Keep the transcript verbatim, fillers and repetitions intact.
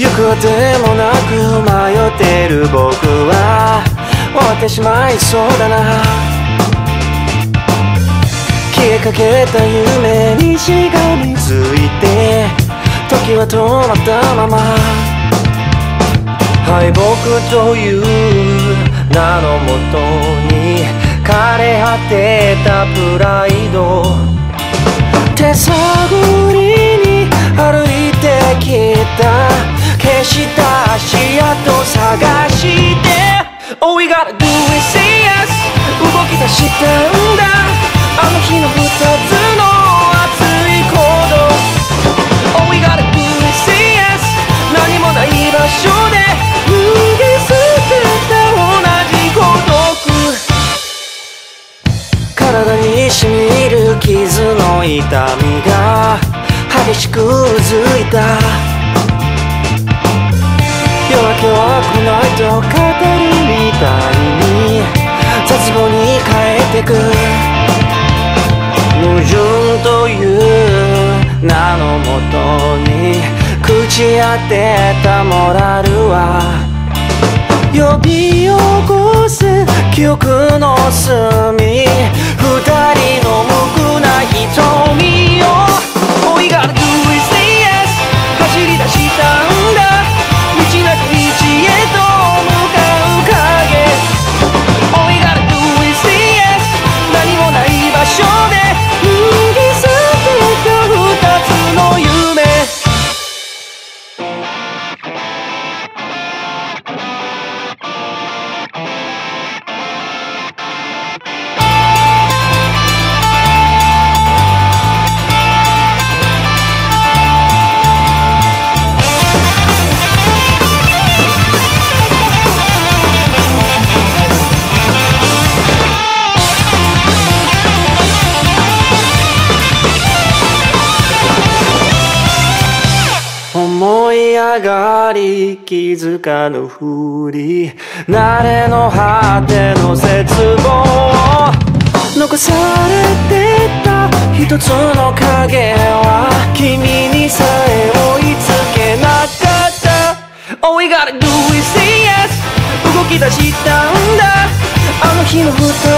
行く手もなく迷ってる僕は終わってしまいそうだな。消えかけた夢にしがみついて時は止まったまま。敗北という名のもとに枯れ果てたプライド手探りに歩いてきた消した足跡探して All we gotta do is say yes 動き出したんだあの日の二つの熱い行動 All we gotta do is say yes 何もない場所で脱ぎ捨てた同じ孤独体にしみる傷の痛みが激しくうずいた夜明けは来ないと語るみたいに絶望に変えてく矛盾という名のもとに朽ち果てたモラルは呼び起こす記憶の隅ふたりの無垢な瞳を All we gotta do is say yes 走り出したんだ上がり気づかぬふり慣れの果ての絶望残されてた一つの影は君にさえ追いつけなかった All we gotta do is say yes 動き出したんだあの日のふたり